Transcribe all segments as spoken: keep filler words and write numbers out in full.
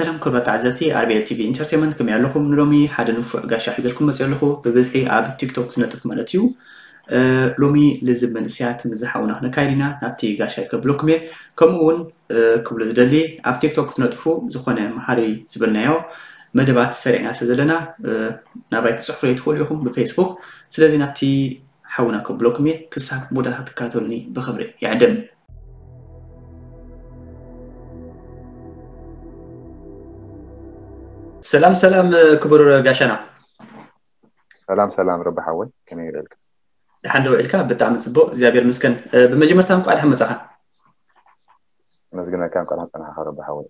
السلام كربات عزاتي آر بي إل تي في انترتينمنت كم يعلقو من لومي حدا نفوق قاشا حيدلكم بس يعلقو ببزحي عاب تيك توك زنتك مالتيو أه لومي لزب منسيات مزحا ونحن كايرينا نابتي قاشا يكبلوكمي كمون أه كبل زدلي عاب تيك توك تنطفو زخونا محاري زبرنايو مدبات سريعنا سزلنا أه نابايك صحفري تخوليوكم بفيسبوك سلازي نابتي حاونا كبلوكمي كساك مودا هتكاتولني بخبري يعدم. سلام سلام كبر قاشنا. سلام سلام رب حوي كمي يرلك حندو علك بتعمل صبو زيابير مسكن بمجمرتهم قاعد حمزخه مسكنا كان قاعد حنا رب حوي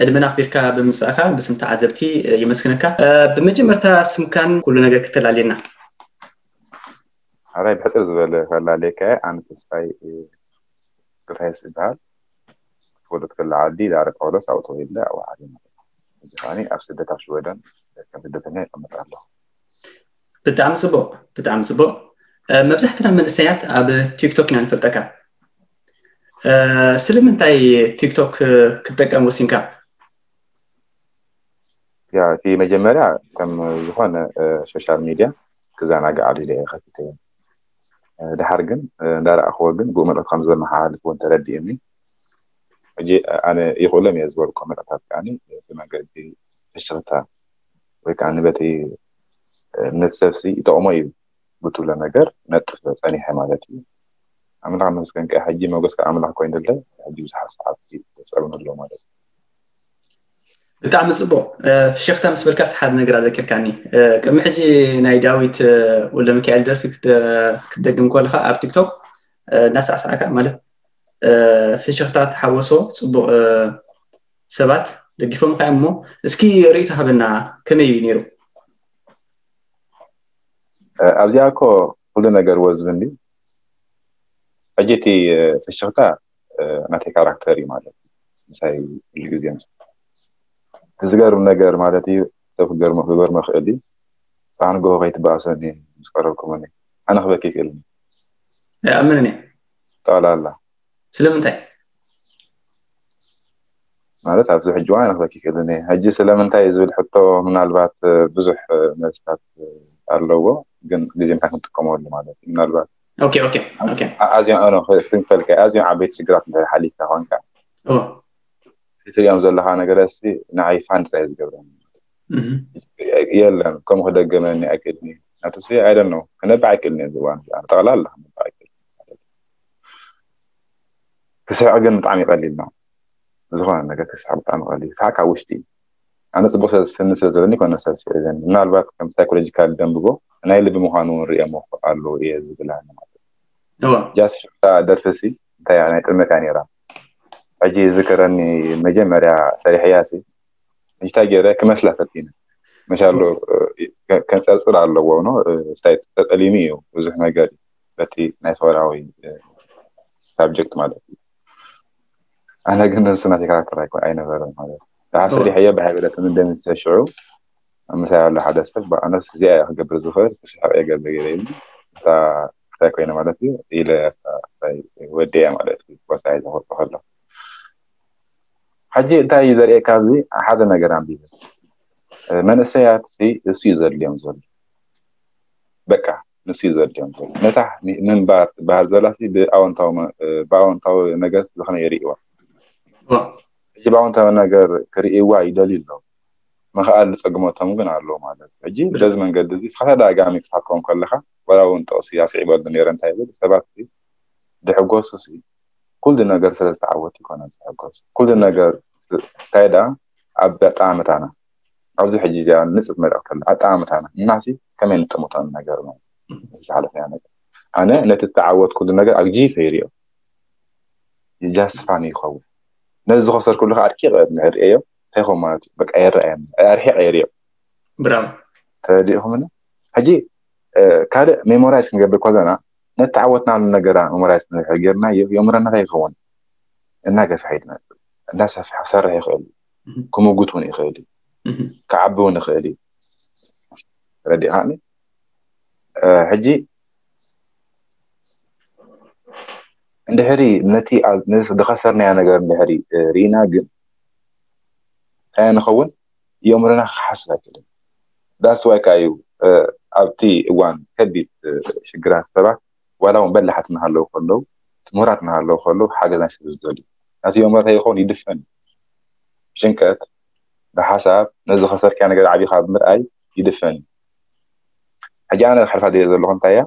ادمنا خبيرك بمساخه بسم تعذبتي يمسكنك بمجمرتها اسم كان كل نجر كتل علينا راي بحصر زبل فلا لك انا تسفاي كفاس بها تقول تكل عادي دار قولس او طويل لا او عادي يعني أفسد ده شويدا كان بده تنين أما تعلو. بتعمل صبو بتعمل صبو ما بزحتنا من السيات على تيك توك نانفلتكا. ااا سلم أنت أي تيك توك كتكا موسينكا. يا في مجمرة كم زخون سوشيال ميديا كذا أنا قاعد لي خطيتين. ده حرجن دار أخوجن بقول لك خمسة محل كون تردي مني. أجي أنا يقول لهم يا زوار كاميرا تابعني بما قلت الشرطة وكأني بتي نتسافسي يتعمي بطولة نجار نتفلس أني حمالتي عمل عمل مسكين كحجي ما جسك عمل حكوين دلله حجي وسحب ساعات كتير يسألون اللهم عليك بتعمل أسبوع الشيخ تامس بالكاس حد نجار ذكر كاني كم حجي نايداويت ولا مكيال درفك تقدم كل خا على تيك توك ناس عساك عملت في شخصات حواسو صبو سبات لقيفهم قاموا اسكي ريتها بنا كم ينيرو أبزياكو كلنا جروز بندي أجيتي في الشخصات ناتي كاركتري مالتي مثل الجوزيانس تزجر من جر مالتي تفجر مفجر مخلدي فأنا جوا غيت بعساني مسكركم أنا أنا خبكي كلمي أمنني تعالى الله سلامتاي مالت عبد الحج وانا خذك كذني هجي سلامتاي زبل حطو من البات بزح مستات اللوو كن لازم تكون تقوموا لماذا من البات اوكي اوكي اوكي ازين انا تنفلك ازين عبيت سجرات حالي كهونك اوه يصير زلها انا جلستي نعيفان تايز جبران يلا كم هذا جماني اكلني اتصي اي دونت نو انا باكلني زوان طلال لا كساعة جن طعمي قليل نعم زغان نجا كساعة طعمي قليل ساعة كعوشتي أنا تبص السن سلزلني كنا سلسلة إذن من الوقت كم ساكل جكال جنبه أنا اللي بمهانون ريا مخ قال له إيه زبلة أنا جالس شفت درسي يعني المكان يرى أجي ذكرني مجمرة سري حياسي نشتاق يرى كمثل فتينا ما شاء الله كان سلسلة على وانه استعد اليميو وزحنا قالي بتي نفوراوي سبجكت مالتي أنا قلنا سمعتي كاركتر هيك أي نظرة هذا تعسى لي حياة بحبلة من دم السشعو مثلا على حدا سبع أنا سجى قبل زفر بس حق قبل جيلين تا تاكوين مالتي إلى تا ودي مالتي بس عايز أخذ خلا حجي تا يزر إيه كذي أحد أنا قرام بيه من السيات سي سيزر اليوم زل بكا نسيزر اليوم زل نتح من بعد بعد زلتي بأون طاو بأون طاو نجس دخلنا يريقوا أجي بعون تمنا جر كريه واي دليل له ما خال سقمة تمكن على ماله أجي لازم نقدر خلا ده جامي بسحقهم كلها ولا أنت سياسي عباد نيران تايبل سبعتي ده حقوسي كل النجار سلست عوتي كنا حقوس كل النجار تايدا عبد تعمت أنا عاوز حجيز يعني نسبة مرة كلها تعمت أنا ناسي كمان تموت أنا نجار ما زعلتني أنا أنا نتستعود كل النجار أجي فيريو يجاس فاني خوي نزل خسر كل خارج كي غير نهر أيه تاخو ما بق أير أم أرحي أيريو برام تديهم أنا هجي كار ميمورايز قبل كذا نتعودنا على النجارة ميمورايز نحجرنا يوم رنا غيفون النجار في حياتنا الناس في حسارة يخالي كموجودون يخالي كعبون يخالي ردي هاني هجي عندها ري نتي عند دخسرني أنا قبل عندها ري رينا قل أنا خوّن يوم رنا حشرة كده. داس واقعيو أبتي وان كبيت شجرة سبعة ولا ومبلحت نهارلو خلو تمرات نهارلو خلو حاجة ناس تزدلي. ناس يوم رنا يخون يدفن. شنكات بحسب نزل خسر كأنه قاعد عبي خاب مرأي يدفن. حجانا الحرف هذه اللغة تاعي.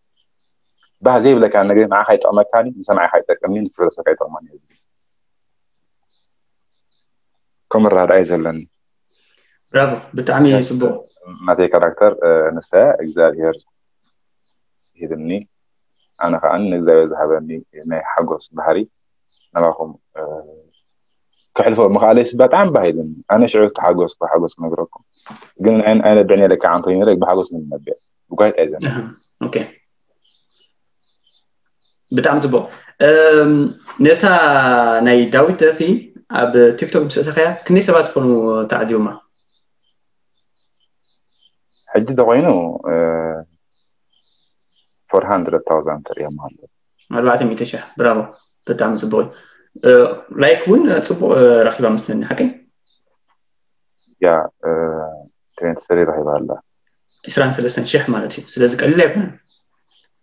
بعد زي بلاك أنا جاي مع حيط أماكاني مسمع حيطك أمين في رأسك حيط أماني كم مرة عايز لنا برافو بتعمي أسبوع ما تي كاركتر نساء إجزاء هير هيدني أنا خان إجزاء ذهبني ما حجوس بحري نباقهم كحلفوا مخالي سبات عم بهيدن أنا شعرت حجوس بحجوس نجركم قلنا أنا أنا بعني لك عن طريق بحجوس من النبي وقاعد أذن أوكي بتعمل زبون. نتا ناي داويت في اب تيك توك مسخيا كني سبات فنو تعزيوما. حد دغينو أربعمية ألف ريال مالك. أربعمية ألف برافو بتعمل زبون. لايك ون صبو رحيبه مستني حكي. يا ترين سري رحيبه الله. إسران سلسن شيح مالتي سلسن قليل يكون.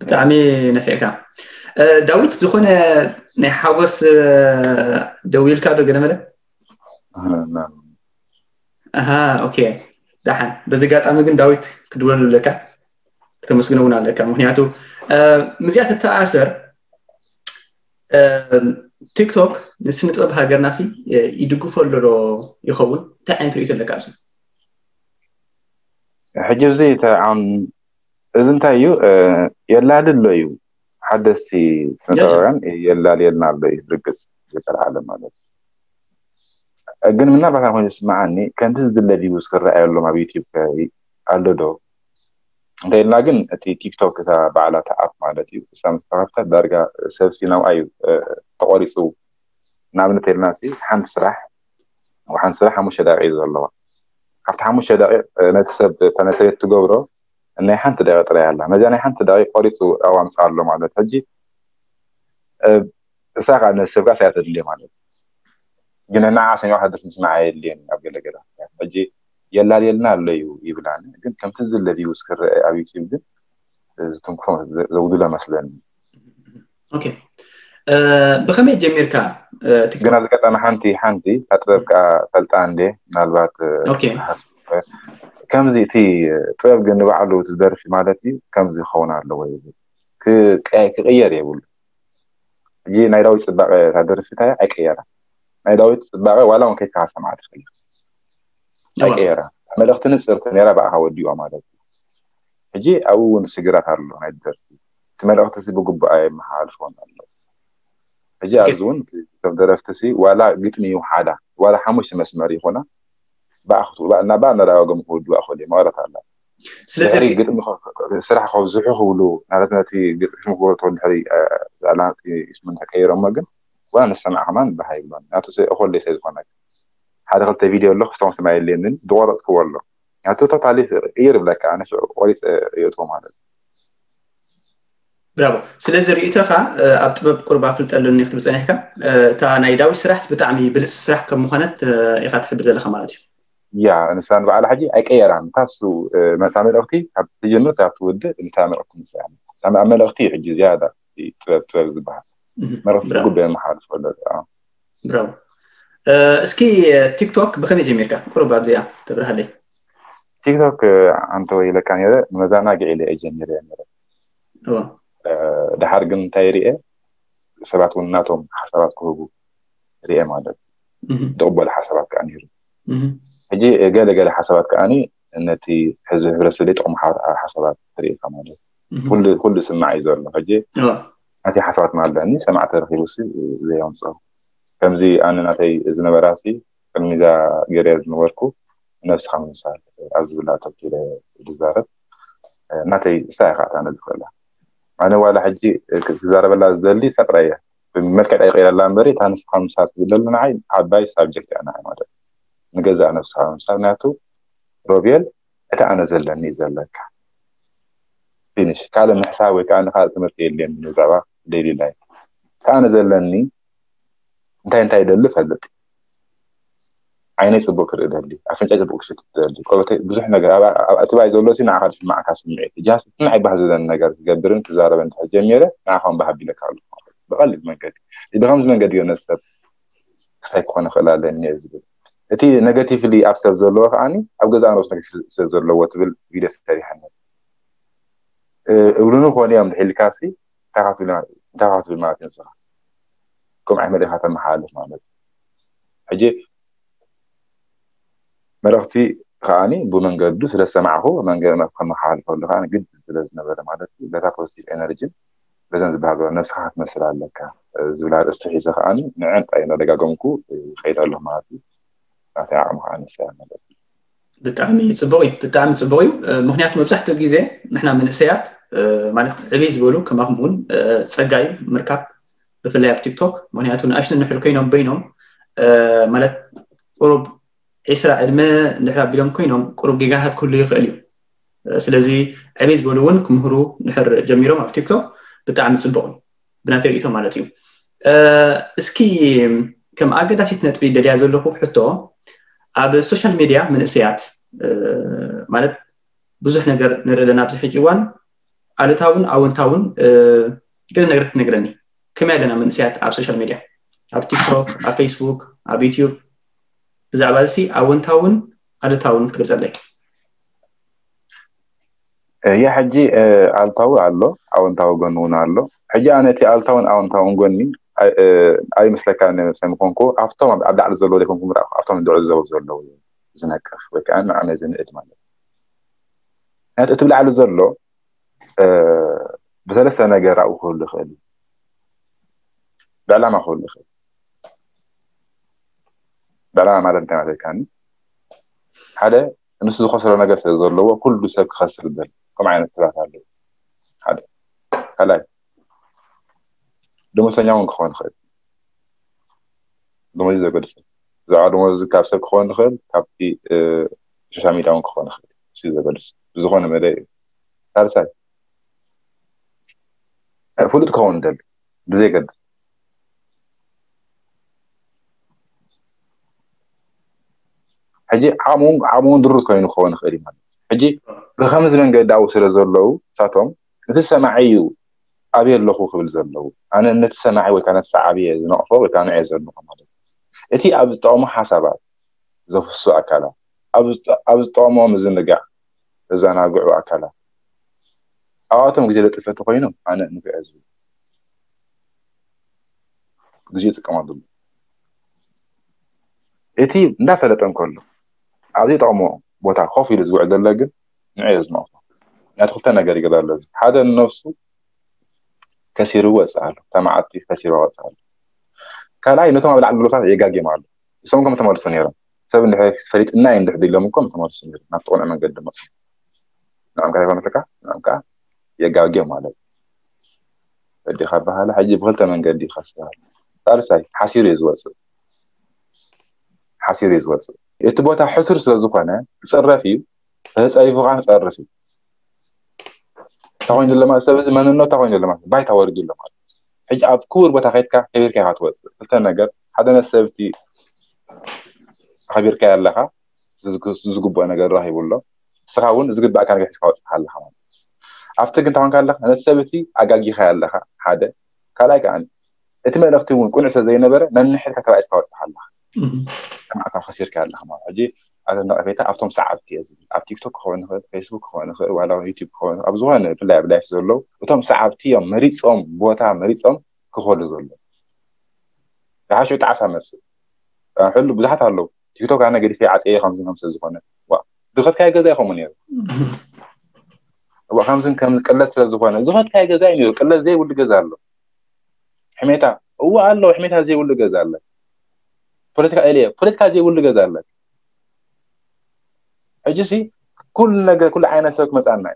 بتعمل نفعك. داويت زخنا نحوس دويل كادو جنمله. نعم. أها أوكي دحين بس جات أمجن داويت كدولن لك كتمسكنون على لك مهنياتو مزيات التعاسر تيك توك نسنت أبها جرناسي يدقو فلرو يخون تعين تريت لك عشان. حاجة زي تعم إذن تايو يلا لليو. حدثي مثلاً يلا لينا بيركز في العالم هذا. أجن منا بعد ما يسمعني كانت زد الذي يذكر على ما بيوتيوب كاي على ده. ده لكن تي تيك توك كذا بعلا تعرف مع ده تيو. سام تعرفت درجة سبسين أو أي تقاريسو نعمل تيرناسي حنسرح وحنسرح مش داعي إذا الله. عرفت مش داعي نتسب تنتهي تجوره. أنا حنت دقيقة طلع الله ما جاني حنت دقيقة قارص أو عم صار له معدة حجي ساقع أن السباق سيعتد لي معدة قلنا نعاس أي واحد في معي اللي أبغى له كذا حجي يلا يلا اللي يبلاني قلنا كم تنزل الذي يسكر أبي كيبدي تنقفون زودوا له مثلاً أوكي بخمية جميل كان قلنا لك أنا حنتي حنتي أترك سلطان ده نالبات أوكي كم زي تي طيب جن بعلو تدرس مالتي كم زي خون على وين ك كغير يقول جي نايداوي سبعة تدرس فيها أكيرة نايداوي سبعة ولا ممكن كعسة ما تخلي أكيرة ما لقتني صرت نيرة بقى هودي ومالتي جي أو نسجرة هالو نايدرس تما لقت سي بقول بقى محل خون هالو جي أزون تدرس تسي ولا جتني وحدة ولا حمش مسماري هنا بأخذه بقى نبى نرى وجم خود وأخذه ما رأت على. سلسلة قلت مخ سرح خوزحه خولو نرتنا تي قلت إيش مقولة عن هذي على اسمها كير أمجن وأنا السنة عمان بهاي بان ناتوس أخذ لي سيدقناك هذا خلت فيديو الله خصوصا سمع اللينن دوارت كوالله يعني توتت عليه يرب لك أنا شو وليت يوتهم هذا. برافو سلسلة رئيتها خا أبتبى قربا فلت قالوا إني أختم سنة كا تا نايداوي سرحت بتعمي بلس سرح كمهنت إخات حبيت ذا خماراتي. يا إنسان بعد حاجة أكيران تاسو ما تعمل أختي تجنو تأخذ تعمل أختي سامي أنا أعمل أختي حاجة زيادة ترى ترى زبها ما رفضت قبل محل ولا آه برافو اسكي تيك توك بخلي جميلك كل بعد زيها تبر هذي تيك توك عن طوي لكان يدا مزانا جاي لي أجنبي أنا آه ده حرقن تيريء سبعة وناتهم حسابات كهوب رئة مادة دبل حسابات كأنير أجي قال قال حسابات كأني التي حزب برسلت أم حسابات طريقة كمالة كل كل سمع يزورنا فجي أتي حسابات مالني سمعت رخيصي زي يوم صار كم زي أنا نتي إذا براسي كم إذا جرير نوركو نفس خمسة أزبلة تبكيلة جزارة ناتي ساعة أنا زغلة أنا ولا حجي جزارة بلا زلي سبرية بمركز أي غير اللامبري تانس خمسة بلال نعيد عباي سابجكت أنا هاي ماذا نجزع نفس خمسة ناتو روبيل أتا أنا زلني زلك فينش كلام حسابي كأن خالد مرتي اللي من زبا ديري لاي أنا زلني انتين تاي دلف هذا عيني سبوكر يدلي عشان تجيب أكشك تدلي قلت بزح نجار أبى أتباع زولوسي نعهر سمعك سمعت جاس سمعي بهذا النجار جبرن تزار بنت جميلة نعهم بهبي لك على بقلب من قدي إذا خمس من قدي ينسب سيكون خلال النيز أتي نجاتي في اللي أفسر زولوه عني أبغى زان روس نجس زولوه تبل فيديو تاريخنا ولونه خواني أمد حلكاسي تعرف بنا تعرف بما تنصح كم أحمد هذا محل مالك أجي مرختي خاني بمنجد دوس لسمعه منجد ما كان محل فلو خاني جد لازم نبرة مالك بدها positive energy لازم زبادو نفس خات مثلا لك زولار استحيزة خاني نعم أنا دقاقمكو خير الله مالك أتعامل عن السلام مالك بتعمي صبوي بتعمي صبوي مهنيات مبزحته جيزة نحنا من السيات مالك عبيز بولو كما همون سجاي مركب بفلاب تيك توك مهنياتون أشن نحرو كينهم بينهم مالك قرب عشرة علماء نحرق بيلهم كينهم قرب جيجاهات كله يقليو سلازي عبيز بولون كمهرو نحر جميرهم على تيك توك بتعمي صبوي بناتير إيتهم مالتيو اسكي كم أجد أسيتنت بيد اللي عزله هو حتى على السوشيال ميديا من السيات أه مالت بزح نجر نرى لنا بزح جوان على تاون أو تاون أه كنا نجرت نجرني كم لنا من السيات على السوشيال ميديا على تيك توك على فيسبوك على يوتيوب بزعبالسي أو تاون على تاون تقدر زلك يا حجي على تاون على أو تاون قانون على حجي أنا تي على تاون أو تاون قاني أي مثل كأن مثلاً مكونكو أفتهم أبدأ على الزلول يكون كم رأوا أفتهم يدور الزلول زلول زنك شوي كأنه عم يزن إدمان أنت تبلع على الزلول بثلاث أنا جرى أقول لخالي بعلا ما أقول لخالي بعلا ما رنت على كاني هذا نص خسر أنا جرى الزلول وكل سبب خسر الزلول كم عين الثلاثة هذا هذا هلا دموس أنجام كخوان خير دموس إذا قدرت إذا دموس كابسة كخوان خير كابتي شو سامي داون كخوان خير شو إذا قدرت إذا خوان مدري ترسل فلوت كخوان دل بزي قدرت حجي عمون عمون درس كانوا خوان خيري مالك حجي الخمس رنجة داو سر زلوا ساتهم لسه معيو أبي اللخو قبل زلوا أنا نتسمع وكانت سعبية زنقفة وكان عايز النقطة مالك أتي أبز طعمه حسابات زف السوء أكله أبز أبز طعمه مزن رجع إذا أنا جوع أكله أعطهم جلدت الفتقينه أنا نبي أزوج جيت كمان ضل أتي نفلتهم كله عادي طعمه بتاع خوفي الأسبوع ده لقى عايز نقطة ندخل تاني جري كده لازم هذا النفس كثير واسعل تماعتي كثير واسعل كلاي نتوما بالعلوسات يجاجي معلو يسمونكم تمارسون يرا سبب إن فريق الناين ده دليل منكم تمارسون يرا نفتقون أنا قد مصر نعم كذا فهمت كا نعم كا يجاجي معلو بدي خبرها لا حجي بغلت من قدي خسر ترسي حسير يزوس حسير يزوس يتبوتها حسر سلزقنا تصرفي هس أي فقان تصرفي تاوين دلما استبز من النو تاوين دلما باي تاورد دلما حج أبكور بتاخدك خبير كهات وص قلت أنا قر هذا نسبتي خبير كه لها زق زقب أنا قر راهي والله سخون زقب بقى كان يحس خلاص حل حمان عرفت كنت عن كله أنا نسبتي أجاجي خيال لها هذا كلاك عن إتمنى رختيون كون عسى زي نبرة نن حركة كلاس خلاص حل لها ما كان خسير كه لها ما عجي أنا عرفت أفتهم صعب كيز، على تيك توك خوان فيسبوك خوان وعلى يوتيوب خوان، أبزوان بلعب لعب زلوا، وتم صعب تيم مريضهم بوتها مريضهم كخول زلوا. عاشوا تعسى مسي. حلو بزحت حلو، تيك توك أنا قدي في عت إيه خمسين خمسة زخانة، ودخلت كاي جزاء خمنير. وخمسين كم كلست زخانة، زخانة كاي جزاء نير، كلست زي ولا جزاء له. حميتها، هو قال له حميتها زي ولا جزاء له. فلتك عليه، فلتك زي ولا جزاء له. حجسي كل نجا كل عين سلك مسألنا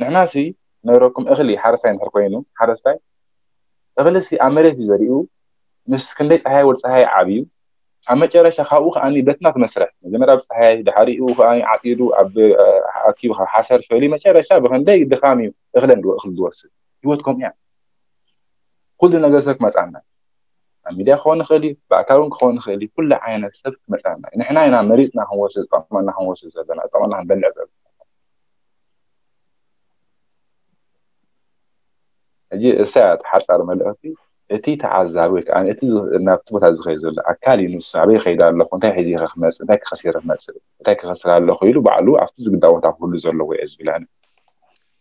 نحناسي نراكم أغلي حارسين هرقينو حارسين أغلي سي أمريت زريو مش كنديت هاي ورس هاي عبيو أما جرى شخاوخ أني بتنا في مسرح جمرة بس هاي دحريقوخ أني عصيرو عب أكيو حسر فعلي ما جرى شاب خنديت دخامي أغلندو أخلدوس يودكم يعني كل نجا سلك مسألنا أميدا خون خلي بعكارون خون خلي كل عين السبت مثلاً نحن عنا مريضنا هو سيد طبعاً نحن هو سيد زادنا طبعاً نحن بنلع زاد أجي ساعة حرس على ملأتي أتي تعذبك أنا أتي نبتبت أزغي زل أكالي نص عبي خيدا الله كنت هجي خمس تاك خسير خمس تاك خسر الله خيلو بعلو أفتز قدوة تأخذ زل ويأز بلانه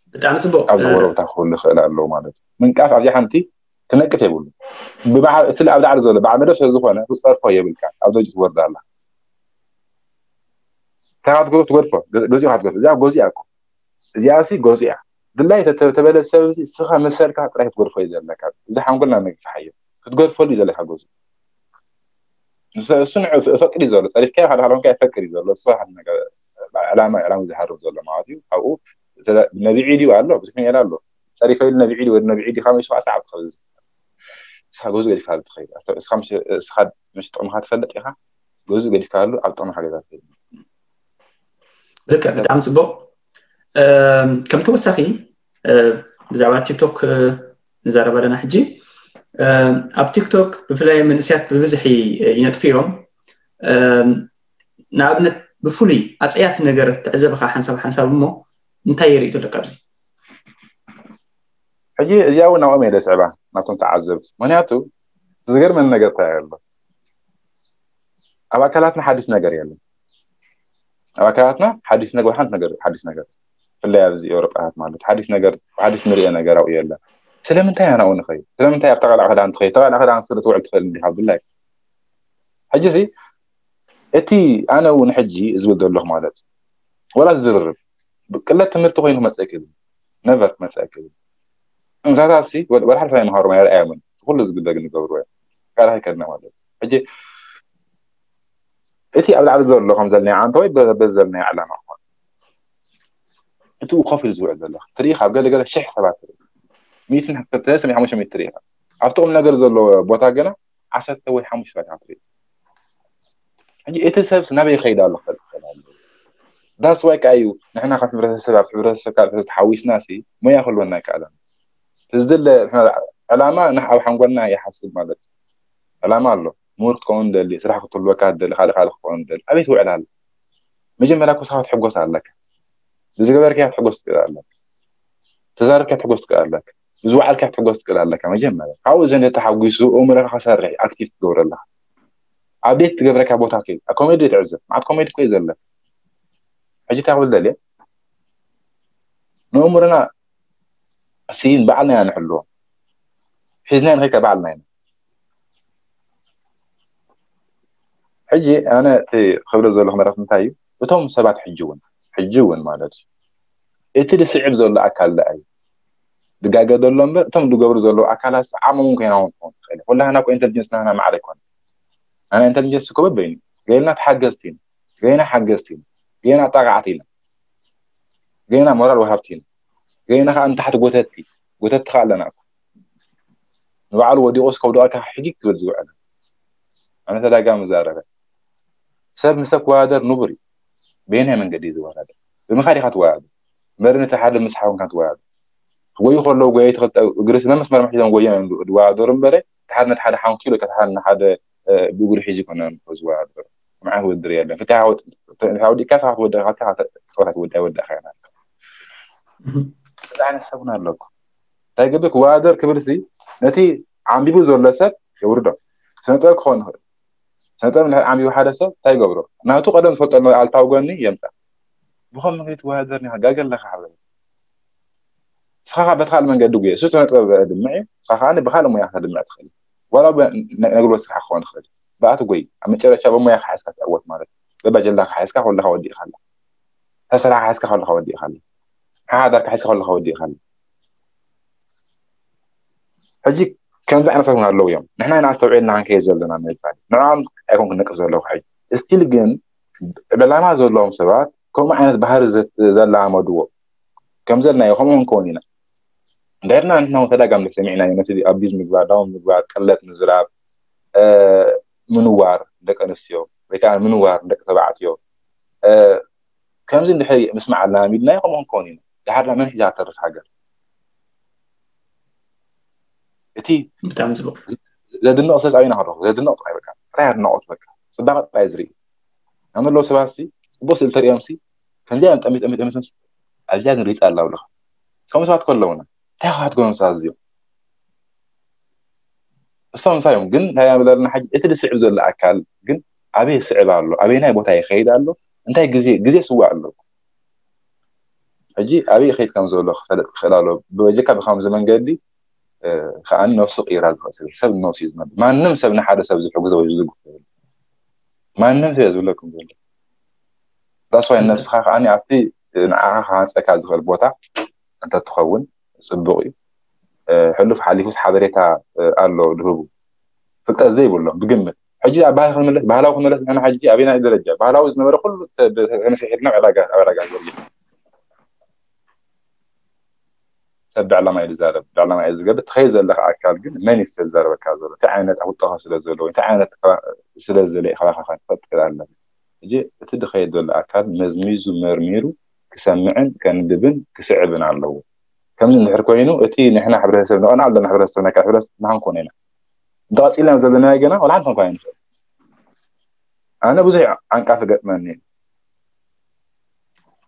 بتعمل سبب أزور تأخذ خل الله ما ده من كاف عبي حنتي تنكت يقول ببع تل أبدا على زوله بعمل رش زخانة وصار فيا بالكعب أبدا جت ورد الله تعرف تقول تقولفه جوزي واحد قال زيا جوزي أكو زياسي جوزي دلائي تتبادل السبب سخا مسار كعب رايح تقول فيا زلنا كعب زي حنقولنا إنك في حياة تقول فلي زلك حجوزي صنع فكري زوله صار كيف هذا حرام كيف فكري زوله صح إنك علامة علامة زي حرب زوله ما عادي أو تلا النبي عيدي وقاله بس كني قاله صار يفعل النبي عيدي والنبي عيدي خامس شو عصعب خالص سأقول لك هذا تخيل أس خمسة سخد مش طعمها تفلت إياها جوز قال لك قالوا على طعم حاجة ذاتية. لك بدعم سبب كم توسخي بزعوات تيك توك نزار بدنا حجي أب تيك توك بفلاي من سيات بزحي ينتفيهم نعبنا بفولي أسئلة نجار تعزب خا حنسب حنسب مو نتاير يتولى كذي. حجي جاوا نوامي لسبعة. ناتون تعذبت منياتو زغير من نجر تايلو ابا كلاتنا حديث نجر يلا ابا كلاتنا حديث نجر وحنت نجر حديث نجر فلا بزي اوروبات مالت حديث نجر حديث مري نجر او يلا سلام انت انا ونخي سلام انت بتقعد على عند خي طبعا اخذ عن صرت وعد تخلي حب الله حجزي اتي انا ونحجي زود دولهم مالت ولا زرب كلات مرتو خينهم مساكل نفر مساكل نزاراسي ولا حرف عين هارم يا آمن كل زق دقني قبروه قال هاي كنا هذا أجي أتي أبلع بزول لهم زلني عن طوي بزلني على نحو أتو خاف الزوج زله تاريخ قال قال شح سبعة ميت نحكي تلاتة مية حمش ميت تاريخ عرفتهم نقدر زله بوتاجنا عشان توي حمش راجع تاريخ أجي أتي سبب نبي خيدا الله خل ده سواك أيو نحن خاف برا سبعة برا سكار تحويش ناسي ما يخلو لنا كأذن تزدل إحنا علامة نحن حنقولنا يحسب مالك علامة الله مور كون دل سرح قتل وكاد دل خالق خالق كون دل أبي تقول على مجي ملاك وصحة حجوس على لك تزجبر كيف حجوس كده على لك تزار كيف حجوس كده على لك زوعر كيف حجوس كده على لك مجي ملاك عاوز إن يتحجوسه أمره خسر أكتيف دور الله عبيت تجبر كيف بوتها كده أكمل يتعزف مع أكمل كويس الله أجي تعول دليل نأمرنا سين بعلنا نحلوه حزنان هيك بعلنا حجي أنا تي خبر زول خمرات نتايو وتهم سبعة حجون حجون مالك إتري صعب زول أكل لأي دقاقة دولهم تهم دقبر زول أكلها عم ممكن يعون خلي ولا أنا كو إنتلجنس أنا معركون أنا إنتلجنس كوب بيني قلنا تحجزتين قلنا حجزتين قلنا طاقعتين قلنا مرار وهبتين جينا خا أنت تحت قوتتي قوتت خالنا أكو نبعل ودي أوسك ودوك حقيق تبرزوا أنا أنا تلا قام زارك سب مسك وادر نبري بينها من جديد وهذا بمخاري خط واد مرن تحد مسحه وكانت واد ويخل لو جاي تخت جرس لما مسمر محيدا ويا من وادر مبري تحدنا تحد حام كيلو كتحدنا حد بيقول حيجي كنا نفوز وادر معه الدريال فتعود تعودي كسحت ودغت تحت خلت ودود أخيرا أنا سبنا لكم. تجيبك وادر كبرسي نتي عم بيبو زور لسه يورده. سنتاك خانه. سنتاك من عم بيو حادثة تيجبره. ناتو قدم فوت على الطاوجاني يمسح. بخم نقيت وادر نها جاجل لك حبل. صخاع بتخال من جدوجي. شو تنتظر بقدم معي؟ صخاع أنا بخاله ما يحصل معي تخلي. ولا ب نقول بس رح خان خلي. بعته جوي. عم ترى شباب ما يحس كت أول مرة. ببجل لك حس كح ولا خودي خلي. هسرع حس كح ولا خودي خلي. هذا كحس خل خودي خل. حجي كان زعنا صار من اللو يوم. نحنا ناس طبيعيين عن كيزل زمان نجفعل. نعم أكون كنا كزل لو حج. استيل جن بالعما زلهم سبعات كم عينت بحر زت زل عمدوا كم زلنا يخمون كوننا دارنا أننا وثلا جم لسمعنا ينتدي أبيز مقبعد داون مقبعد كلت مزراب ااا منوار دك أنسيو بكان منوار دك سبعتيو ااا كم زين دحين مسمع لنا ميدنا يخمون كوننا دحرنا من حجات الرش حجر أتي بتعمل زلوا زاد النقص زاد عينها رخ زاد النقص عيبك راه النقص بك صدقت بايزري أنا لو سباسي بوصل التريام سي كان جاي أنت أميت أميت أميت أرجع نريت الله ولا كم ساعة كلونا تاخد كم ساعة زيو الصوم صايم جن هيا بدلنا حاجة إتدي سعب زول الأكل جن أبي سعب على أبي ناي بوتاي خيد على أنت جزي جزي سوا على أجي أبي خيد كم زول خلال خلاله بوجهك بخمس زمن جدي خانه سوق إيراد غسل سب نوسي زمان ما نمسى بنحدا سب زحوق زوج ما نمسى زول لكم زول تصوي النفس خاخ أنا عبتي نعاق عن سكاز غير بوتا أنت تخون صدقي حلف حليفوس حضرتها قالوا دهبو فكرة زي بقولهم بقمة حجي عبها خلنا بها لو خلنا لازم أنا حجي أبينا درجة بها لو إذا ما رقول أنا سحرنا علاقة علاقة سبع لما يزارب لما يزقب تخيزل لك عكال جن ماني استزارب كذا تعانت أو تخسر زلوا تعانت سلا زلي خلاص خلاص فتك على جي تدخل دول عكاد مزميزو مرميرو كسمعن كان دبن كسعبن على اللو كم زين حركوينو أتي نحنا حبرها سبنا أنا عبدنا حبرها سبنا كحبرها نحن كونينا ضاعت إلنا زلنا جنا ولا عندهم كاين أنا بزيع عن كافة جتمانين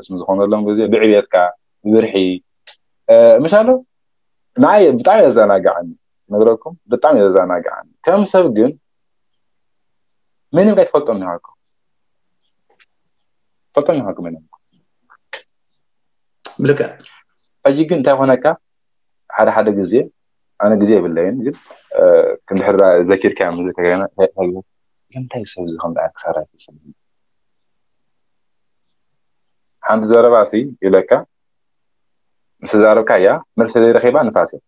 اسم زخون الله مزيه بعيد كا برحي مش هلو نعي بتعي زنا جعني ندركم بتعي زنا جعني كم سبجن مين بقى تفلتو من هالكم فلتو من هالكم منهم بلكا أجي كنت هناك هذا هذا جزية أنا جزية بالليل جد كنت حرة ذكر كامل ذكر أنا هاي كم تيسوي زخم أكثر أكثر عند زارب عسي يلاك مثل زارب كايا مرسل زي رخيبة نفاسي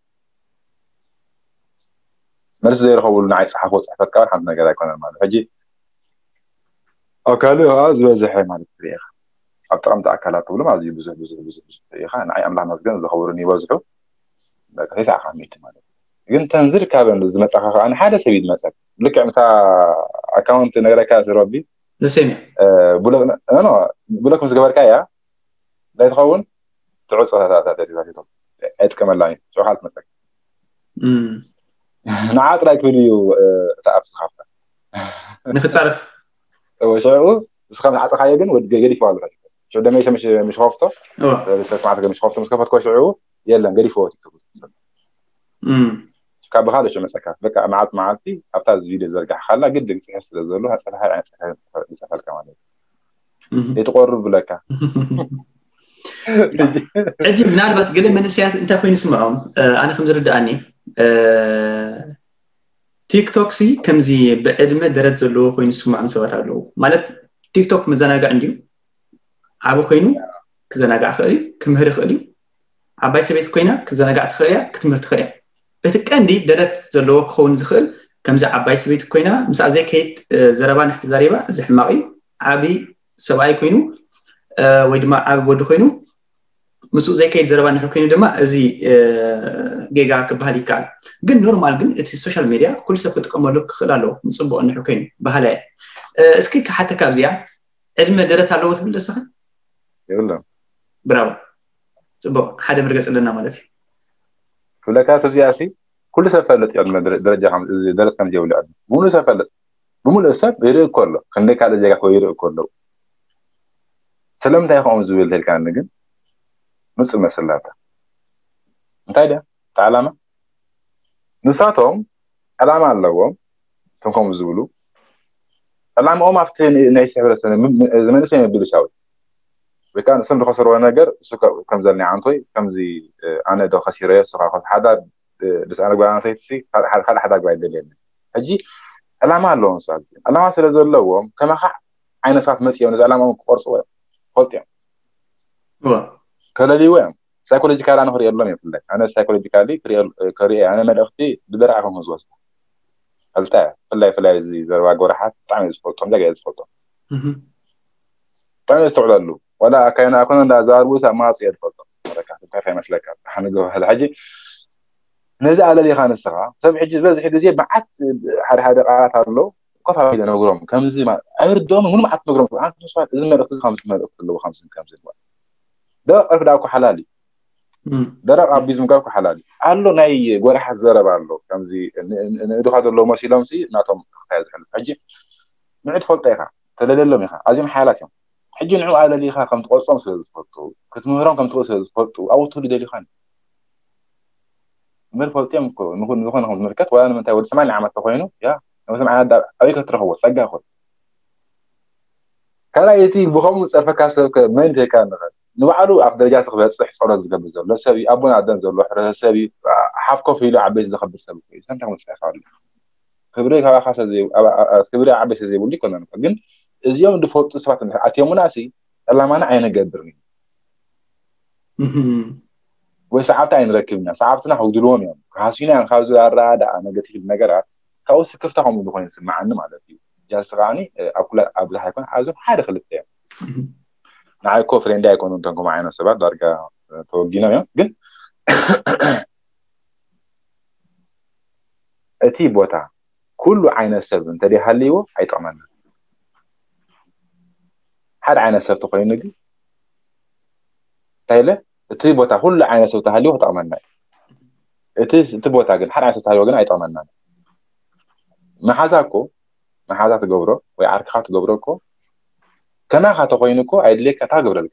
مرسل زي رخو نعيس حفو صحفة كار حمدنا كذا كنا ماله أجي أكلوا هذا وزحي ماله كريخ أبترمت أكلات ولا ما أزيد بزح بزح بزح بزح يخان عي أملاح مسجن زخورني وزحوا لكن هي ساعة خميت ماله جن تنزل كابن لز مسأخ أنا حدا سويد مسأك لك عمتا أكاونت نقدر كاس ربي نسمع بقول أنا بقول لك مسجبر كايا لا يتخون تعود صلاة ثلاثة ثلاثة طب أنت كمان لاين شو حالك مسأك أمم نعات رأيك فيديو تعب سخافة نخد تعرف هو شو سخاف عصا خايجن والجيجي في والله شو ده مش مش مش خافته بس معك مش خافته مش خافت كويس شعوه يلا نجري فوق تيك توك امم كاب هذا شو مسكها بقى معت معتي ابتاع الفيديو زرقاء حلا جدا نفس الزلو هسالها عن سفر كمان يتقرب لك عجب ناربت قدم من السياسات انت فين نسمعهم انا خمس رداني تيك توك سي كم زي بعدمه درت زلو فين نسمعهم سوات علو مالت تيك توك مزناقة عندي عبو كينو كزناقة خيري كمهر خيري عباي سبيت كينا كزناقة خيري كتمر خيري بتك عندي درت زلوك خون زخل كمز عباي سبيت كينا مساع زي كيت زربان احتزاريبا زحماقي عبي سواي كينو اه ويدما عبي ودو كينو مسوق زي كيت زربان احتزار كينو دما زي اه جيجا كبهالي كان جن نورمال جن اتسي السوشيال ميديا كل سبتك امالوك خلالو نصبو انحو كينو بهالاي اسكيك حتى كابزيا علم درت على وتبل سخن يلا براو صبو حدا مرقص لنا مالتي كل كاس زياسي كل سفلت علم درجه درت كم جولي عد مو سفلت مو لسف غير كله كنك كاله جا كوير كله سلامتا يخوم زويل هل كان نجن نص مسلاته انتايدا تعلمه نساتهم علامه اللوم تنكم زولو العام ما عرفت نعيش على السنه زمان ما بديش هاوي وكان سند خسروا نجر سكر كم زلني عنطي كم زي انا دو خسيريه سكر حدا بس انا قاعد نسيت شيء حدا حدا قاعد يدلني اجي العام ما لهم صار العام سلا زلوهم كما عين صاف مسيا ونزل العام قرص وين قلت يعني وا قال لي وين سايكولوجيكال انا هري الله يفلح انا سايكولوجيكالي كري انا ما اختي بدرعهم مزوسه قلتها فلا فلا زي زروا قرحات طعم يسفطهم لا يسفطهم طعم يستعد له ولا كان اكون لا زار وسا ما صيد فطر بركات كيف يمسلك حنجو هالحاجه نزع على لي خان السقا سب حج بزح دزي بعت حد حد قرات له قفا بيد نغرم كم زي ما عردهم من ما تغرم انت صوت زي ما خمس ما له خمسين كم زي ده عرف داكو حلالي درق ابي زمكاكو حلالي قالو ناي غورح زرب قالو كم زي ندو هذا له ماشي لهم سي ناتهم اختيار حج نعد فلطيخه تلللهم يخا عايزين حالاتهم حجي نعو على لي خا كم تقصم سيز فطو كنت مهران كم تقصم سيز فطو او تولي دلي خان مر فلطيم كو نكون نكون خمس مركات وانا من تاول سمعني عملت خوينو يا سمع هذا ابيك ترهو صقا خو كرايتي بخمس صفكاسه من دي كان نوعلو أف درجات خبر صح صار الزقاب زلوا سبي أبونا عدن زلوا حرا سبي حاف كوفي لا عبيز زخبر سبي سنتك مستحيل خالد خبريك هذا خاصة زي أب خبريك عبيز زي بقولي كنا نقدم اليوم دفوت صفات الناس أتيوم ناسي الله ما نعين قدرني وساعات عين ركبنا ساعتنا حق دلوم يوم خاصين عن خاوز الرادة أنا قلت لك نجارة خاوز كفتهم ودخلين سمع أنه ما لفيه جالس غاني أقول أبله حيكون عازم حدا خلتيه نعم كوفر عندي يكون عندكم معنا سبعة درجة توجينا يا جن أتيب وتع كل عين السبب أنت دي هاليو هيتعملنا هاد عين السبب تقولين دي تايله أتيب وتع كل عين السبب تهاليو هتعملنا أتيب أتيب وتع جن هاد عين السبب تهاليو جن هيتعملنا ما هذاكو ما هذا تجبره ويعرف خاطر تجبرهكو كنا خاطر قوينكوا عدلك تاجبرل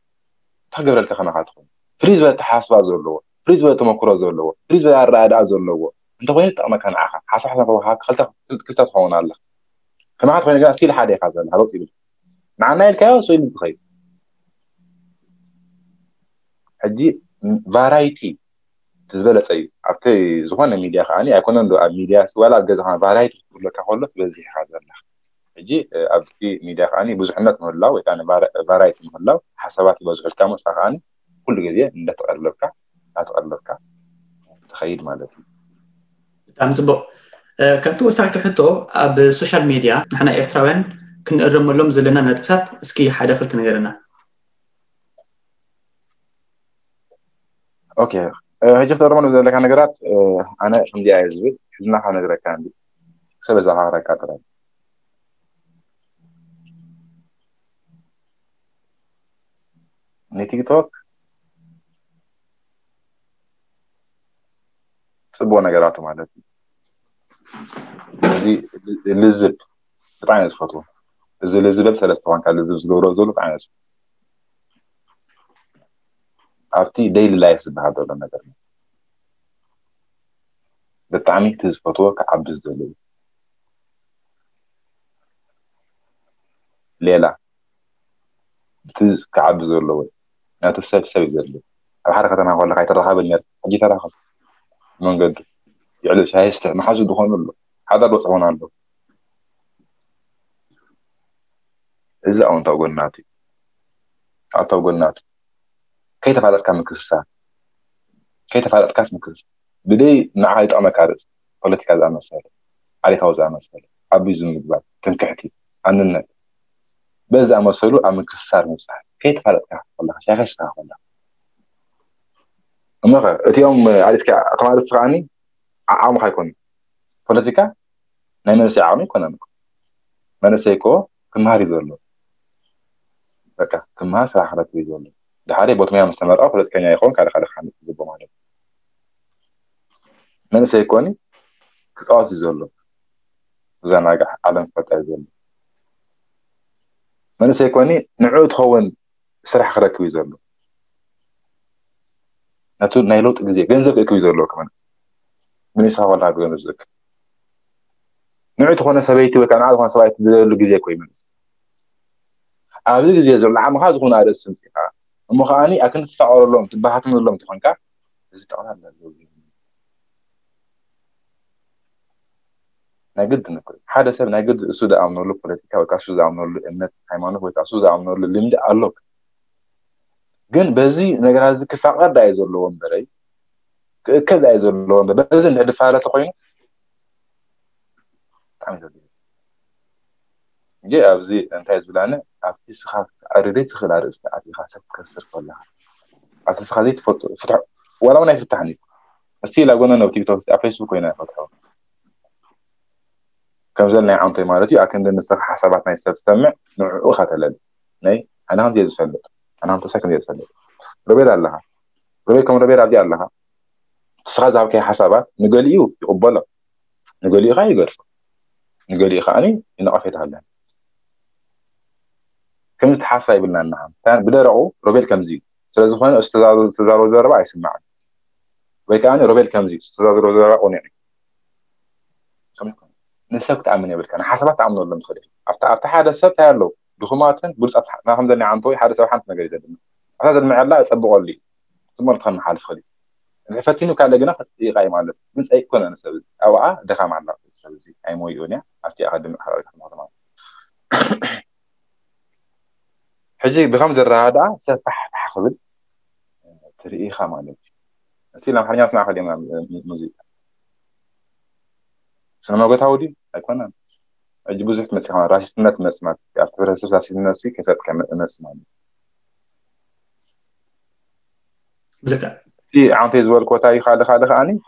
تاجبرل كنا خاطر قوين فريز بده تحاسب أزرلوه فريز بده تمكر أزرلوه فريز بده الرعد أزرلوه أنت قوين تأمل كان عاقل حسب حسب وهاك خلت كلت تحون الله كنا خاطر قوين قاسيل حدا خازن هذا طيب معناه الكاوس وين تخيل هدي فارايتي تزبلت سيد أبتي زمان الميديا خاني أكون عنده الميديا ولا الجزء فارايتي يقول لك خلص بزيه خازن أجي أبكي ميداخاني بزحنات مهلا وكان بار باريت مهلا حساباتي بزغل كام ساخاني كل جزية لا تقربك لا تقربك تخيل مالتي تام زبو كنت وساعت حتو أب السوشيال ميديا نحنا إيرتراوين كنقرم لهم زلنا نتبسط سكي حدا خلت نغيرنا أوكي هجفت أرمان وزلك أنا قرأت أنا شمدي عايزبي حزنا حنقرأ كاندي خبز على حركات رأي نتيك توك سبونا قراتو مالتي زي لزب بتاع ناس خطوه زي لزب ثلاث طبعا كان لزب زلورو زلو بتاع ناس عرفتي ديلي لايف بهذا ولا نقدر بتعمي تزفطوه كعبد الزلو ليلى بتز كعبد الزلو أنا تسب سب زللي، الحركة أنا أقول لك هاي ترى هابل نير، أجي ترى خلاص، من قد، يعلوش هاي است، ما حاجة دخول منه، هذا بس عون عنده، إذا عون تقول ناتي، أو تقول ناتي، كيف تفعل كم كسر؟ كيف تفعل كم كسر؟ بدي نعيد أنا كارس، قلت كذا أنا سهل، عليك أوز أنا سهل، أبي زميل بعد، تنكحتي، أنا النت، بس أنا سهل، أنا كسر مو سهل. كيف حالك والله شايف ايش صار والله امرا اليوم عايزك اقرا الصراني عام حيكون بوليتيكا نايمر سي عامي كنا نقول ما نسيكو كم هاري زولو بكا كم ها صح حالك زولو ده هاري بوتميا مستمر افضل كان يكون كان خلق خاني زبو مالك ما نسيكوني كاس زولو زنا علم فتاي زولو ما نسيكوني نعود خون سرح خرك ويزرلو ناتو نايلوت جزية جنزك إكو يزرلو كمان من يسحب ولا عقل جنزك نعتخونا سبيتي وكان عارفنا سبيت لجزية كوي منس. أبدي جزية زول عم هذا خونا رسم سكها. مخاني أكن تستعور اللهم تبحث من اللهم تخانك. تستعور هذا زول. نجد نقول هذا سب نجد سودا عم نقول بوليتيكا وكاسودا عم نقول إمنت حيمانه وكاسودا عم نقول ليمد الله. جن بزي نقول هذا كفقر دا يزول لون بري. كذا يزول لون بري. بزي نهدف على تقوين. جاء أبزي أنت يزبلانه أبتيس خاف عريت خلال استعادي خاصة كسر كلها أساس خليت فت فتح ولا من يفتحني أستي لقونا نوتي توس على فيسبوك وين فتحه كم زلنا عن طيمارتي أكن ده نصر حساباتنا يستمع نوع وخات لد ناي أنا هم جيز فلد أنا هم تسكن جيز فلد ربيع الله ربيع كم ربيع عبد الله تسخز عبك حسابات نقول يو يقبله نقول يغير نقول يخاني إنه أفيد هلا كم تحصل يبلنا النعم ثان بدرعوا ربيل كمزي سلسلة خوان استزار استزار وزراء يسمعنا ويكاني ربيل كمزي استزار وزراء ونعني كم يكون نسبت عملنا بالكان حسبت عملنا ولا مخدر أبت أبت هذا سبت هالو دخوماتن بقول أبت نحن ذني عن طوي هذا سو حنتنا جريدة لنا هذا المعلّة سبقوا لي ثم رتخنا حال خدي فتينو كان لقينا خس يقايم على من أي كنا نسبت أوعى دخام على نسبت أي مويونيا أفتي أحد من حركة المهرمان حجي بخمس الرادع سفح حقبل تري خمالك سيلا خلينا نسمع خلينا موسيقى سنما قلت هودي أكونا أجي بوزحت مسمع راشد نت مسمع أعتبرها سبعة سنين ناسي كفت كم مسمع لك في عن تزور كوتاي خالد خالد خاني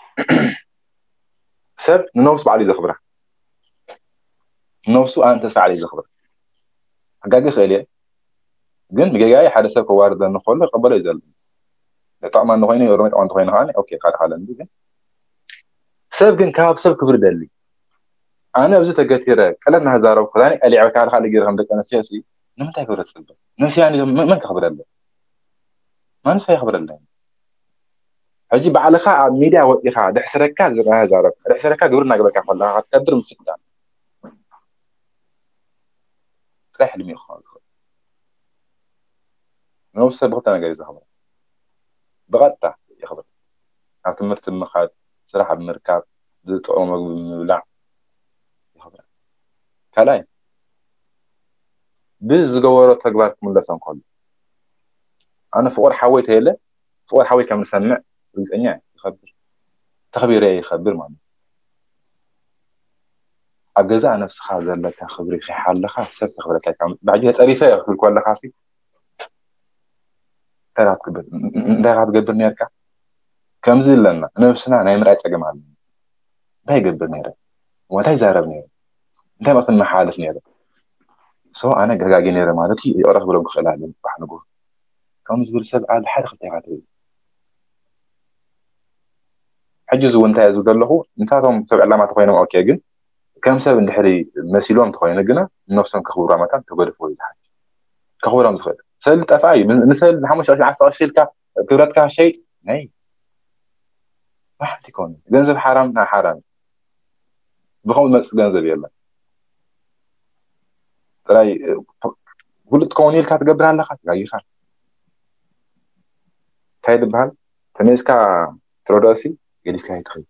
سب نوص علي زخبرة نوصو أنت سعلي زخبرة حقاقي خالي جن بجاي حادثة كوارد النخلة قبل يزال طبعا النخيني يرمي عن طخين هاني أوكي قال حالا جن سب جن كاب سب كبر دللي أنا بزت قتيرة كلامنا هزارة وخلاني اللي عبك على حالي جرهم دك أنا سياسي نم تخبر تسلب نسي يعني ما ما تخبر الله ما نسي يخبر الله هجيب على خاء ميدا وسي خاء ده حسرك كذا هزارة ده حسرك قبرنا قبل كم ولا هتقدر مشكلة راح لمي خالص نوصل بغت أنا جايز خبر بغتة يا خبر عتمرت المخاد سرح بمركب زت أو مولع يا خبر كلاي بز جوارة تقبل من لسان قلبي أنا فور حويت هلا فور حويت كم سمع يعني يخبر تخبيري يخبر ماني أجزاء نفس خازر لا تخبري في حال خاص سب خبرك كم بعديها سأريفة أخبرك ولا خاصي لا تقبل لا تقبل نيركا كم زلنا نفسنا أنا مرأت أجمعنا لا يقبل نيرك ولا يزارب نيرك ده مثل ما حالف نيرك سواء أنا جاجي نيرك مالتي أروح بلوك خلالي بحنا جوا كم زبل سبعة الحرق تعادل حجز وانت يزود له انت هم سبع لما تقينهم أو كيجن كم سبب الحري مسيلهم تقين جنا نفسهم كخورة مكان تقدر فوز حاجة كخورة مزخرف سألت أفعي نسأل حمش عشان عشان أشيل كا كبرت كا شيء ناي ما حد يكون جنزب حرام نا حرام بخمس مس جنزب يلا ترى قلت كوني الكات جبران لخات جاي خان كايد بحال تنيس كا تروداسي قلت كايد خي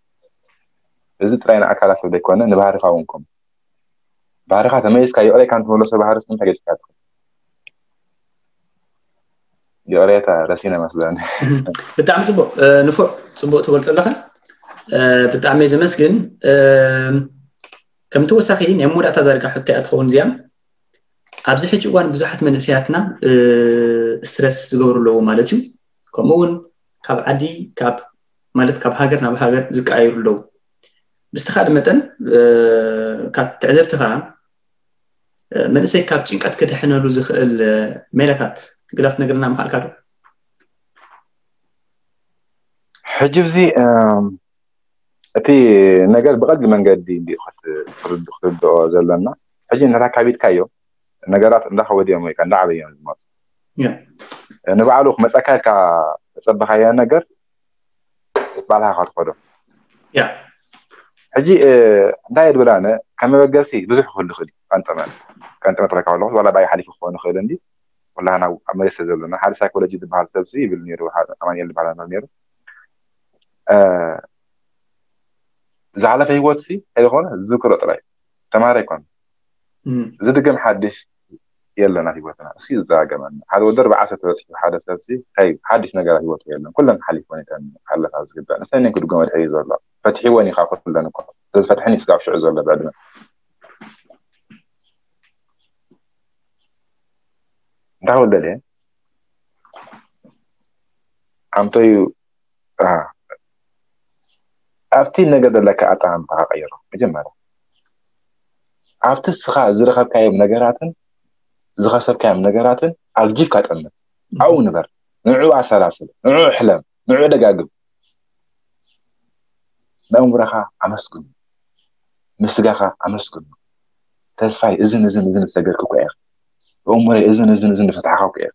إذا ترى أنا أكلها سبيكونا نبعرف عونكم بعرفها تميز كا يقولي كانت مولوس بعرس نتاجت كات يقرأت رسينا مثلاً. بتعمل صبوا نفوق صبوا تقول سلخن بتعمل إذا مسكن كم توسخين يوم ولا تدرك حتى أدخون زيام. أبزحج وان بزحت من نسياتنا استرس زور له مالتي كمون كاب عدي كاب مالت كاب هاجرنا بهاجر زك عير له باستخدام مثلاً كاب تعذب تفهم من نسي كاب جنك أتكده حنا لوزخ الملكات. قدرت نقرنا محركاته حجبزي أتي نقل بقدر من قدي دي خد خد خد زلنا حجي نراك عبيد كايو نقرات نلاقي ودي يومي كان لعب يوم الماس نبعلوخ مسأكل كا صبح هيا نقر بعلها خد خده يا حجي نايد ولا أنا كان مبجسي بزح خل خلي أنت ما كانت ما تركع الله ولا باي حليف إخوانه خيلاً دي ولا أنا عم يستزل لنا حارس هاك ولا جد بحال سبسي بالنير وحال كمان يلي بحال بالنير زعل في واتسي هيدخونه ذكر رأي تماركون زد كم حدش يلا نحيي واتنا سيد ذا كمان هذا ودرب عسى ترسي حارس سبسي هاي حدش نجار هيوات يلا كلنا حليف وين كان حلف عز جدا أنا سنين كنت قمت أي زلا فتحي واني خاف كلنا نقاط بس فتحني سقاف شو زلا بعدنا ده ولا ليه؟ عم تيو آه عرفتي نقدر لك أطعم تغيره بجماله عرفت الصخاء زرخة كايم نجاراتن زرخة سب كايم نجاراتن أرجيك كاتمن أو نبر نوع عسلاسل نوع حلم نوع دقاقب ما أمرها أمسكن مسجها أمسكن تسفى إذن إذن إذن سجل كوكير عمري إذن إذن إذن فتحها وكيف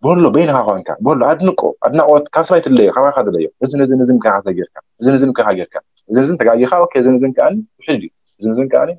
بقول له بينها وانك بقول له أدنكو أدنقوت كاسايت اللي خلاص هذا اللي إذن إذن إذن كان عساجير كان إذن إذن كان عساجير كان إذن إذن تقعد يخاف إذن إذن كان حجي إذن إذن كاني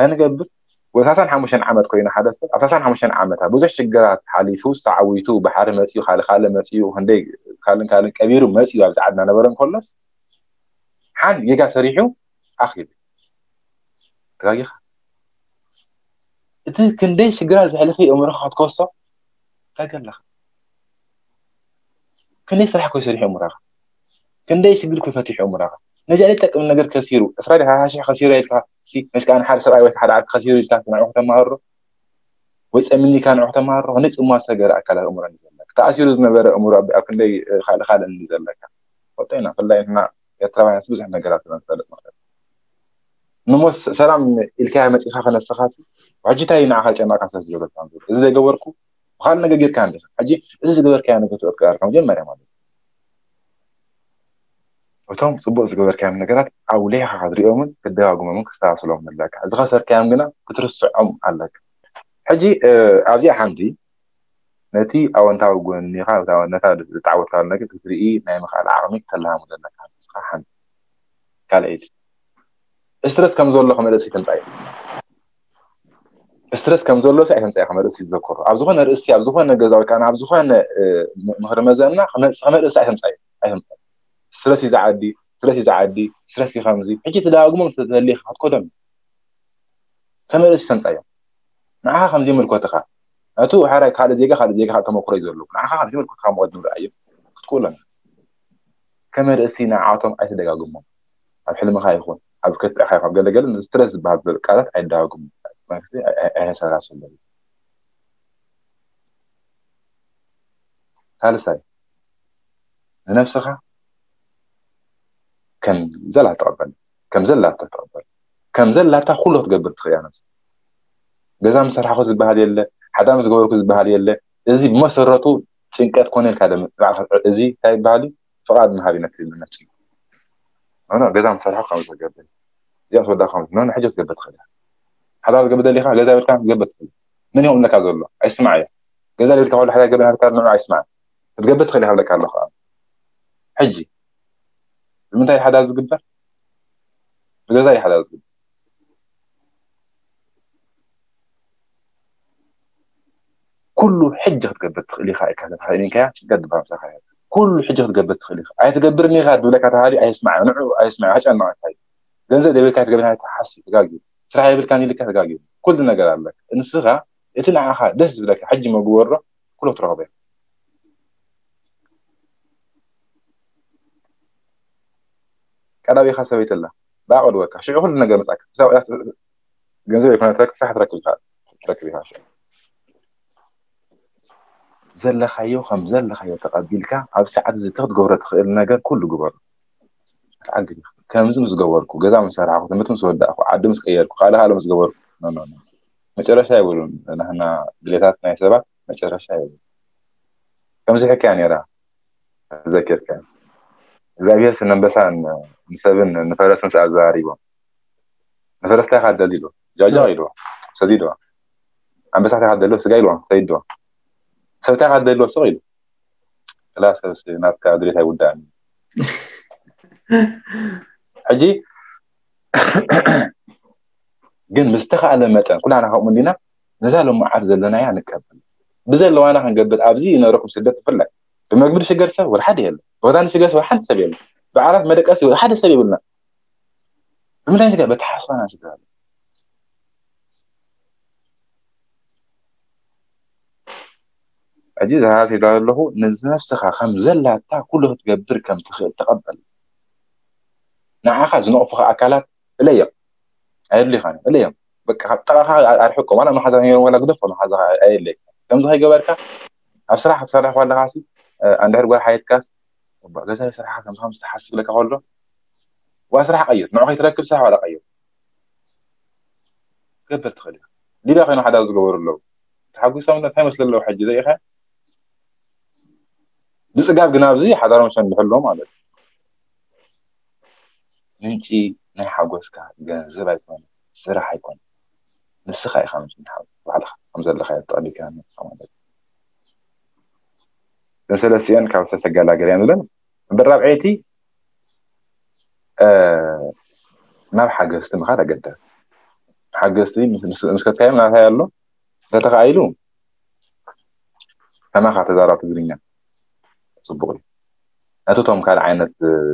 انا جبت واساسا حمشان عمد كوينا حدث اساسا حمشان عمدها بوز الشجرات حليفو استعويتو بحر مسيو خال خال مسيو هندي خالن خالن كبير مسيو ابزعدنا نبرن خلص حان يجا سريحو اخي تراجع أنت كنديش جراز على خي أمورك خد قصة، فاكر لها. كنديش راح كويس ريح أمورك. كنديش يقول كيف فتح أمورك. نجعلتك من نجار كسيرو، أسرارها هاشي خسيرة يطلع سي مش كان حارس رأي واحد عاد خسيرو يطلع من عقدة مرة. ويسألني كان عقدة مرة ونيت أمور سجرة كلا أمور نزل لك. تعاشيرو زنبرة أمور أب كندي خال خال نزل لك. قطعنا فلا إحنا يترى نسبة إحنا جرات من ثلاث مرات. نموس سلام الكامل خاخنا السخاسي وعجتاي نعها كما كان تسجل بالتنظير إذا جوركو وخالنا جير كامل عجي إذا جور كامل كنت أذكر كم جمر يا مالك وتم صبوا إذا جور كامل نقرأ أو ليه حاضر يومن كده أقوم منك سأصلهم من لك إذا خسر كاملنا كترس عم عليك حجي عزيز حمدي نتي أو أنت أو جوني خا أو نتا تعود كارنك تدري نايم خال عرميك تلها مدنك حمد كالعيد استرس كم زول لهم مدرسي تنباي استرس كم زول له ساعة ساعة مدرسي تذكر عبزوخان رئيسي عبزوخان الجزائر كان عبزوخان مهرمزنا خمس خمس ساعة ساعة أهم ساعة استرسي زعدي استرسي زعدي استرسي خمزي حكيت لا أقوم تتلي خد قدم خمس ساعة معها خمزي من الكوتخة أتو حرك هذا ديجا هذا ديجا هذا مقرئ زول له معها خمزي من الكوتخة مقدم رأيه تقولن كم رئيسي نعاتهم أي دقيقة قمهم الحلم خايفون أبكت أخاف أبجد جل نسترس بعض القرارات عندهم ما في أه سلاس ولا ثالثا نفسها كم زلها تقبل كم زلها تتقبل كم زلها تأخذه تقبل تخيل نفسه جزاء مصر حقوز بهالي اللي حدا مس جوي حقوز بهالي اللي إزاي بمصر رطو شنكات كونيل كده إزاي هاي بهالي فقعد من هاري نكتب من نفسي أنا جذام صراحة خمسة قبل، جذام صدق خمسة، أنا حجت قبل خلاه، حدا قبل اللي خا جذام كان قبل خلاه، من يوم لك أقول له اسمعي، جذام اللي كان حدا قبل هذا كان نوع اسمع، تقبل خلاه هذا كان له خا، حجي، المنتهي حدا قبل، جذام حدا قبل، كل حجة قبل اللي خا كذا خاينين كذا قد بام صراحة. كل حجة تقبلت خليخ، عايز تقبلني غاد ولا كانت هذه عايز اسمعها نوع عايز اسمعها هاش انا هاي، لنزل دبل كانت قبل هاي تحسي تقاقي، صراحة قبل كان اللي كانت تقاقي، كلنا قال لك انسخها اتنعها دز لك حجي مقورة كله ترابي. كلامي خاصة بيت الله، باع والوكا، شو كلنا قال مساك، جنزل يكون ترك صح تركب هذا، تركبي هاش. زل خيو خم زل خيو تقبل كا عب ساعات زي تاخد جورة النجار كله جبر تعجب. كم زمس جواركو جذع مسارع ختمتهم سوداءكو عد مس كيركو قالها على مس جواركو لا لا لا ما تشرش يقولون نحن جليتاتنا يسبع ما تشرش يقولون كم زي حكاني راه ذكر كان إذا بيحس إن بس عن مسافن نفرس نسأ زاريبا نفرس لا حد دليله جا جايله سديله عم بس حد دليله سجايله سيدله سبتاع حد دليله صغير لا سبس نات كادري هاي وداني حجي جن مستخ على متن كل عنا هم دينا نزالهم عرض لنا يعني كابل بزال لو أنا هنقبل أبزي نروحهم سدات فلة بما قبلش جرسه ولا حد يلا وهذا نشي جرسه ولا حد سبيل بعرف ملك أسي ولا حد سبيل لنا بما نشي جرب بتحصل أنا شو هذا عجيز هذا يقول له نزل نفسها خمزلة تاع كله تقبل كم تقبل نعاخذ نوقف أكلات ليه قال لي خاني ليه بك ترى على الحكم أنا ما حزني ولا قدف ولا حزن قال لي كم زهق بركة بصراحة بصراحة ولا عاصي عندها رجال حياة كاس وبقى زي بصراحة كم خمسة حاسس لك أقوله وأسرح قيد نوعه يتركب ساعة ولا قيد قبل تخليه ليه لا خلينا حدا يزقور له تحاول يسوون تهمس لله حج زي خا بس قاب جناب زي حدا رمشان بحلهم على نجي نحاجوس كا جنزبة يكون سرعة يكون نسخة خمسة نحاول وعلى خمسة اللي خيط عليه كان خمسة نسأل سيان كاوس سجل علينا لنا بالربعيتي ااا ما حاجوس تم خارج جدا حاجوس لي مثل مثل كتير من هاي اللو لا تقايلون أنا خاطر دارات الدنيا صبوري أتوتهم كار عينة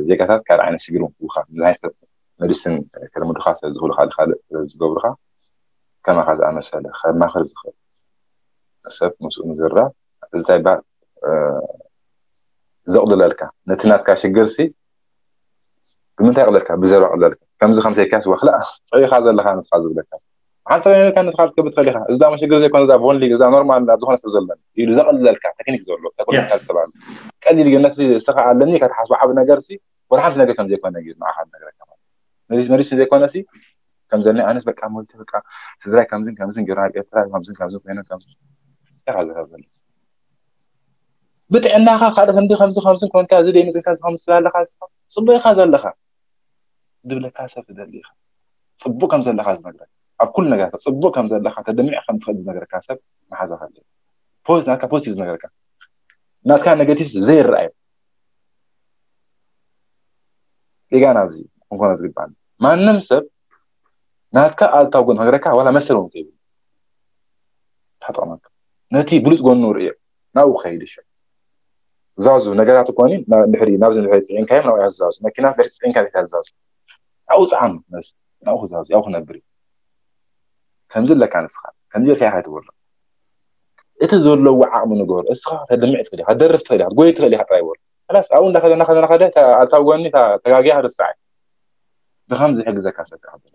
جكثات كار عينة سجلون وخا نهاية مدرسين كلام الرخاص الدخول خال خال الزوج رخا كم أخذ أنا سال خال ما خرج خال سب مسؤول زرع زي بعد زود للك نتنات كاش الجرسي بمنتهى للك بزرع للك كم زي خمسة كاس وخلا أي خاز اللي خانس خاز للك حتى لو كانت تخاف كبت خليها إذا مش جزء يكون إذا فون لي إذا نورمال أدخل نفس زلنا يلزق إلا الكعك تكنيك زلوا تكون الكعك سبعة كأني اللي جنات لي استقع علمني كانت حاسبة حبنا جرسي ولا حد نجا كم زي كنا نجيز مع حد نجا كمان مريس مريس زي كنا سي كم زلنا أنا سبك عملت سبك سدرا كم زين كم زين جراج إثرا كم زين كم زين هنا كم زين هذا هذا بتعنى خا خالد هندي خمسة خمسة كون كذا زين زين كذا خمسة لا خاص صبي خاز لا خا دبل كاسة في ذلك صبوا كم زين لا خاز نجا أقول نجاح تصبوا كم زاد لحد دميع خم تخد نجارك حسب ما حزق عليه فوز ناك فوزيز نجارك ناك كان نجاتيف زي الرأي لجانا بزي ممكن نزق بعد ما نمسب ناك قال تاوجن نجارك ولا مثل ممكن حط عمك ناتي بلوس جون نور إيه ناو خير الشيء زازو نجارك تكونين نحري نابز نحري إن كان ناو يهزاز لكن ناف إن كان يهزاز أو زعم ناس ناو خزاز أو خنبري كم زل كان إسخاء كم زل كان حيتورلا إتزور لو وعاء من جور إسخاء هدمعت خليه هدرفت خليه هتقولي خليه هترايور خلاص أول نأخذ نأخذ نأخذه تا تاوجني تا تراجع هذا الساعة بخمسة حجز كاسة هذا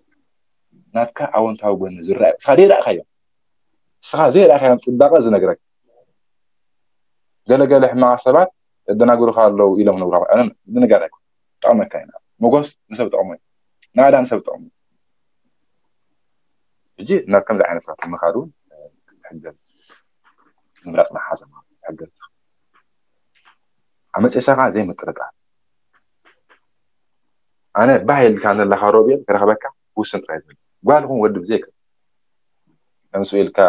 ناتك أول تاوجني زر خليه رأخيه إسخاء زي رأخيه صدقة زنجرك قال قال إحنا عصبات دنا جور خال لو إله من وراه أنا دنا جالك عمر كائنا مقص نسبة عمر نادان نسبة عمر جي نركم ذا عين صاحب المخارون حجة مرات مع حزم حجة عملت إشاعة زي ما تردع أنا بعي اللي كان اللي خاروبيا كرهبكة وشن رأيهم قالهم ورد بزيك أنا سؤال ك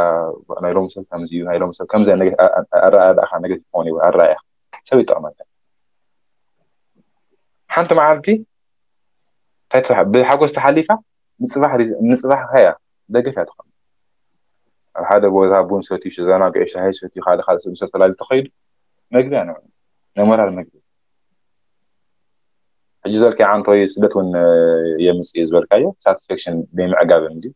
أنا يوم سب كم زيون أنا يوم سب كم زين أنا أرى أدخل أنا جت فوني وأرى سوي طعمة حنت معرفتي تطلع بحاجة استحليفة من الصباح من الصباح هيا دقيقة تقام هذا هو ذهبون سوتي شزانا قعيش هاي سوتي خالد خالد سوتي سوتي لا تقيد مقدر أنا نمر على مقدر الجزء عن طريق سدتون يمس إزور كايو ساتسفكشن بين عقابهم دي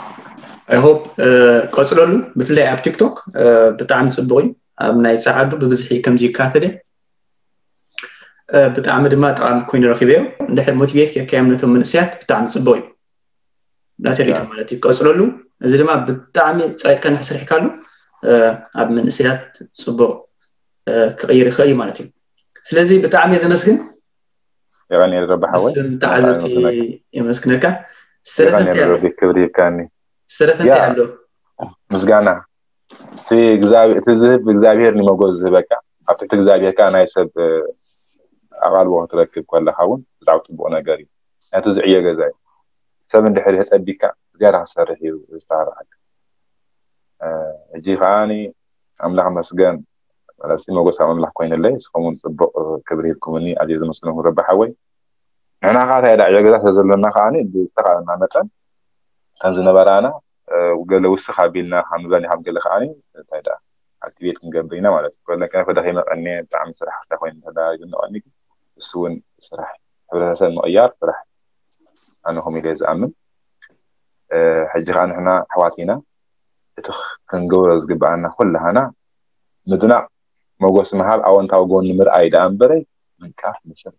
I hope ቀጽለሉ ብፍላይ ኣብ TikTok ብጣዕሚ ጽቡቕ ኣብ ናይ ሰዓዱ ብብዝሒ ከምዚ ካተደ ብጣዕሚ ድማ ጣዕም ኮይኑ ረኺበው ንድሕር ሞቲቬት ከካምነቶም ንስያት ብጣዕሚ ጽቡቕ ናተሪት ማለት ይቀጽለሉ እዚ ድማ ብጣዕሚ ጻይትካ ንሕስርሕካሉ ኣብ መንስያት ጽቡቕ ክቕይር ኸይ ማለት እዩ ስለዚህ ብጣዕሚ ዘመስግን يعني الربح حوالي تعالتي يمسكنك سرفتي كبري كاني سرفتي له مسغانا في اغزاب تذهب اغزابير لي مغوز بكا حطيت اغزابير كان يسب اغالو تركب كل حاول دعوت بو نغاري انتو زعيه غزاي سب اندحر يصديكا زياره سرحي استعراك اجيفاني املاح مسغان على سي مغوز املاح كوين الله سقوم صبو كبريكم اني عزيز مسلم ربحوي أنا قاعد أدعي جزاك الله لنا خاني بيستقعد مع متن تنزلنا برانا وقال لو استخابيلنا حمزاني حب قال خاني هذا أكتيفيت من جنبينا ولا تقول لك أنا في دخيل أني تعمل سرح استخوين هذا جنة أني سون سرح هذا سن مؤيار سرح أنا هم يلز أمن حجران هنا حواتينا تخ كنجورز جبعنا كلها هنا مدنا موجود مهال أو أنت أقول نمر أيد أمبري من كاف مشرف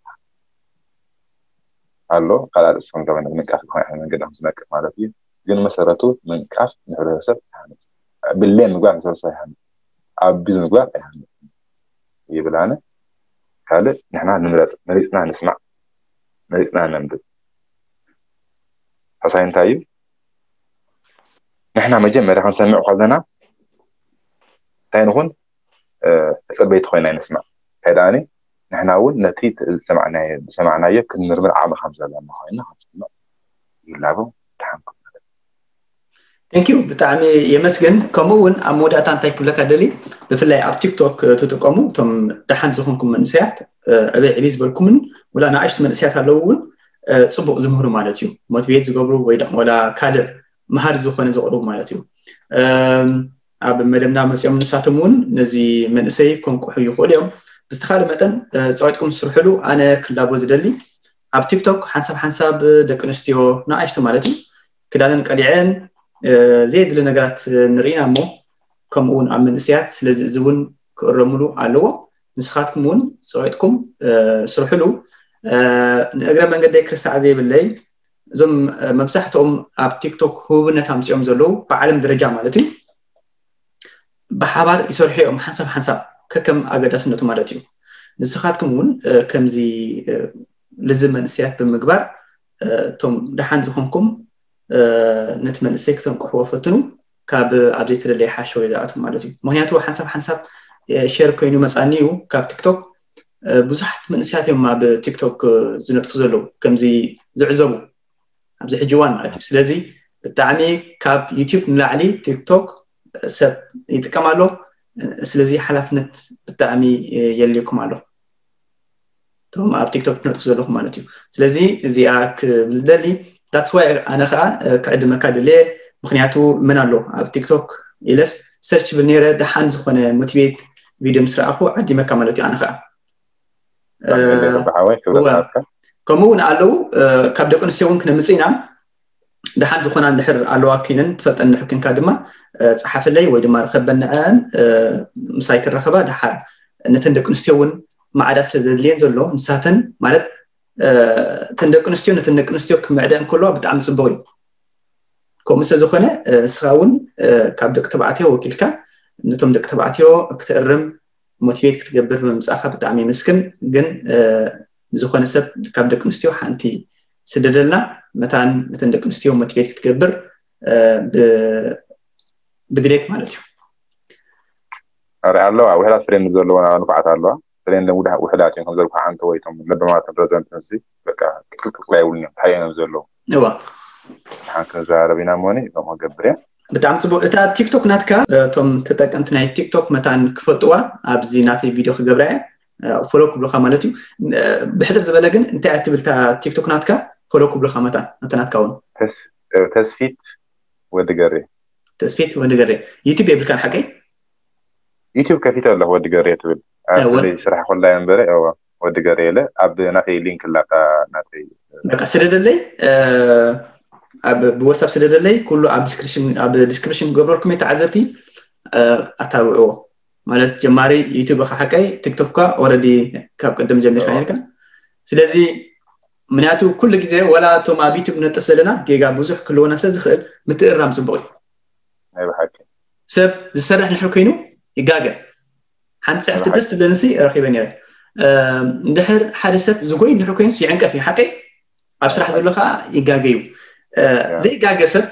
ألو قال السلام عليكم من كاف كمان من قدام هناك معرفين جن مسرته من كاف نهرسات هني بالليل نقول نهرسات هني عبيز نقول هني يبلعنا قال نحن نمرس نريسنا نسمع نريسنا نمد حسين طيب نحن مجمع رح نسمع وخذنا تاينون أسأل بيت خوينا نسمع هداني نحن أول نتيت سمعنا سمعنا يك نرمي عام خمسة لما خوينا خمسة يلعبوا تحمكم. Thank you بتعمي يمسكن كمون عمود أتان تايكو لك دليل بفلاي على تيك توك تتقامو تم دحن زخمكم من ساعة أبي عبيز بالكمن ولا أنا عشت من ساعة الأول صبوا زمهرو مالتيو ما تبيت زقبرو ويدا ولا كادر مهار زخون زقرو مالتيو. أب مدامنا مسيوم نساتمون نزي من سيفكم كحيو خليهم باستخدام مثلا ساعتكم سرحلو أنا كلابو زدلي عب تيك توك حنسب حنسب دكنستيو نعيش تمارتي كدانا نقلعين زيد لنا قرات نرينا مو كمون عم نسيات لزون كرملو علو نسخاتكمون ساعتكم سرحلو نقرب من قد يكر ساعة زي بالليل زم ممسحتهم عب تيك توك هو بنتهم سيوم زلو بعلم درجة مالتي بحبار يسرحيهم حسب حسب ككم أقداس إنه تمارتيو نسخات كمون كم زي لازم نسيات بالمقبار توم دحان زخمكم نتمنى سيكتم كحوفتنو كاب عديت اللي حاشوا إذا أتمارتيو مهنياتو حسب حسب شير كينو مسأنيو كاب تيك توك بزحت من نسياتهم مع بتيك توك زنت فزلو كم زي زعزبو عبز حجوان مالتيو سلازي بالتعمي كاب يوتيوب نلعلي تيك توك سب يتكملوا سلزي حلفنا بالتعمي يليكم على توم على تيك توك نتوصلهم مالتيو سلزي زيك بالدلي that's why أنا خا كعد مكاد ليه مخنياتو منالو على تيك توك يلس سيرش بالنيرة ده حنز خنا موتيفيت فيديو مسرع أخو عدي ما كملتي أنا خا كمون علو كابدأ كنا سوون كنا مسينا ده حنز خنا ندحر علو أكينن فت أن حكين كادما صحف اللي ودمار خبنا عن مسايك الرخبة ده حال نتندك نستيون مع داس الزلين زلوا نساتن مالت تندك نستيون نتندك نستيوك معدن كله بتعمل صبوي كومس زخنة سخون كابدك تبعتيه وكلك نتمدك تبعتيه كتقرم موتيفيت كتجبر من مساحة بتعمل مسكن جن زخنة سب كابدك نستيو حانتي سددلنا مثلا نتندك نستيو موتيفيت كتجبر بدريت مالتي. أرى الله وهلا سرين نزلوا أنا نقعت الله سرين لو ده وحداتين هم زلوا عن تويتهم لما تبرزن تنسي بكا كل كل يقولني حيا نزلوا. نوا. حنك زار بينا موني لما جبرين. بتعمل سبو تا تيك توك ناتكا توم تتك أنت ناي تيك توك مثلا كفتوا أبزي ناتي فيديو خجبرين فولو كبلخ مالتي بحث زبالجن أنت أعتبر تا تيك توك ناتكا فولو كبلخ مثلا أنت ناتكون. تس تسفيت ودقري. تسفيت ودقري يوتيوب يبلكان حكي يوتيوب كفيت ولا هو دقري تبل أنا شرح خلاه ينبري أو ودقري له عبد ناتي لينك اللقاء ناتي بقى سرير اللي بوساب سرير اللي كله أب ديسكريبشن أب ديسكريبشن قبلكم يتعذبتي أتابعوه مالت جماري يوتيوب خاكاي تيك توك أوردي كاب قدم جميل خيرك سلازي مناتو كل جزء ولا توما بيتو بنتسلنا جيجا بوزح كلونا سزخل متقرم زبوي أيوة حكي سب السرح نحن كينو يجاجا هنسحت بس بنسي رخيبين يعني ندهر حادثة زوجين نحن كينو سيعنك في حكي أبصراحة أقول لك يجاجيو زي جاجا سب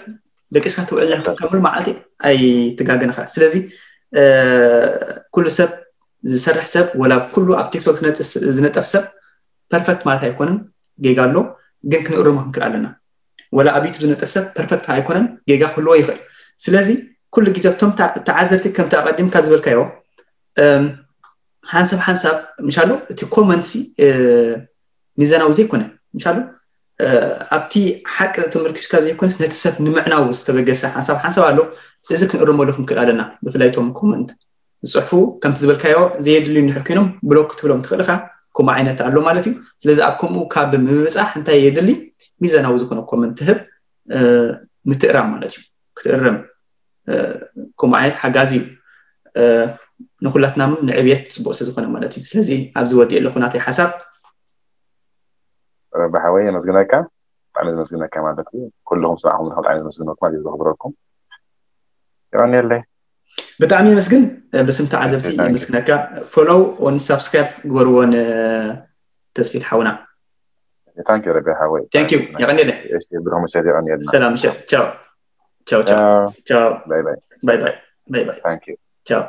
لكن سخطوا إلا نحن كمل معاتي أي تجاجنا خلاص سلازي كل سب السرح سب ولا كله أب تيك توك زنت زنت أفسب perfect معناتها يكونن جيجا له جنك نقرمه ممكن علينا ولا أبيت بزنا تفسب perfect هاي كونن جيجا خلوه يخل سلازي كل جزبتهم تع تعزرتك كم تقدم كذب الكيو حنسب حنسب إن شاء الله تكومنسي ميزانه وزي كونه إن شاء الله أبتي حق تمركز كذي كونه نتسب نمعنا واستبجسه حنسب حنسب على له إذا كن قرمه لهم ممكن علينا بفلايتهم كومنت صحفو كم تذب الكيو زيد اللي نحكيهم بلوك تقولهم تخلقها كم عينات علو مالتي، لذا أبكم وكاب بمساح أنت يدلي ميزان أوزكون أبكم انتهب ااا متقرم مالتي، كتقرم ااا كم عينات حجازي ااا نخلتنا من عبيات سبوس زكون مالتي، لذا أبزودي اللي خناتي حسب بحوية نزجنا كم؟ عايز نزجنا كم عندكم؟ كلهم صاحهم نحط عايز نزجنا كم عايز أخبركم؟ يعني اللي بتعمل مسكين بس أنت عذبتي مسكينك فولو ون سبسكرايب جورون تسفيد حونا. Thank you ربي حوي. Thank you يا غنيلة. إيش تبغون مشاهدي غنيلة؟ سلام شاف. Ciao. Ciao ciao. Ciao. Bye bye. Bye bye. Bye bye. Thank you. Ciao.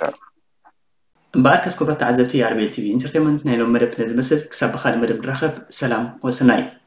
Ciao. بارك سكوبة عذبتي عربي تي في إنترتينمنت نايلون مرة بنزمسر كسب خالد مرة برخب سلام وسناي.